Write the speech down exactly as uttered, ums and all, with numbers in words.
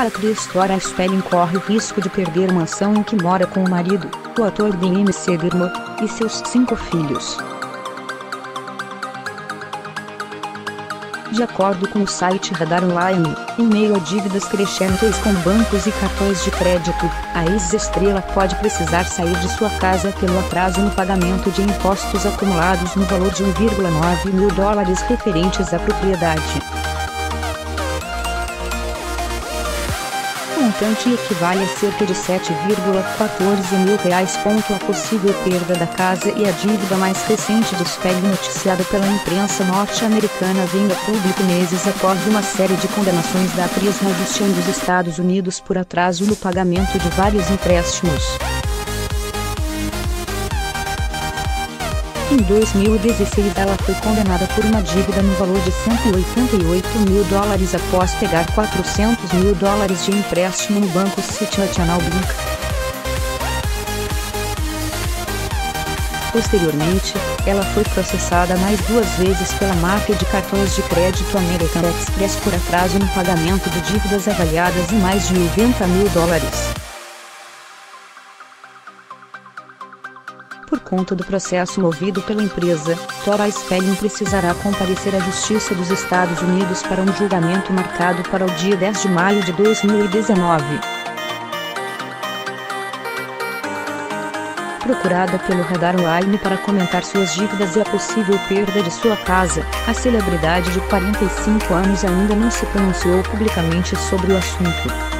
Para Chris, Tori Spelling corre o risco de perder uma mansão em que mora com o marido, o ator Dean McDermott, e seus cinco filhos. De acordo com o site Radar Online, em meio a dívidas crescentes com bancos e cartões de crédito, a ex-estrela pode precisar sair de sua casa pelo atraso no pagamento de impostos acumulados no valor de um vírgula nove mil dólares referentes à propriedade. O montante equivale a cerca de sete vírgula quatorze mil reais. A possível perda da casa e a dívida mais recente de Spelling, noticiada pela imprensa norte-americana, vem a público meses após uma série de condenações da atriz na justiça dos Estados Unidos por atraso no pagamento de vários empréstimos. Em dois mil e dezesseis, ela foi condenada por uma dívida no valor de cento e oitenta e oito mil dólares após pegar quatrocentos mil dólares de empréstimo no banco City National Bank. Posteriormente, ela foi processada mais duas vezes pela marca de cartões de crédito American Express por atraso no pagamento de dívidas avaliadas em mais de noventa mil dólares. Por conta do processo movido pela empresa, Tori Spelling precisará comparecer à Justiça dos Estados Unidos para um julgamento marcado para o dia dez de maio de dois mil e dezenove. Procurada pelo Radar Online para comentar suas dívidas e a possível perda de sua casa, a celebridade de quarenta e cinco anos ainda não se pronunciou publicamente sobre o assunto.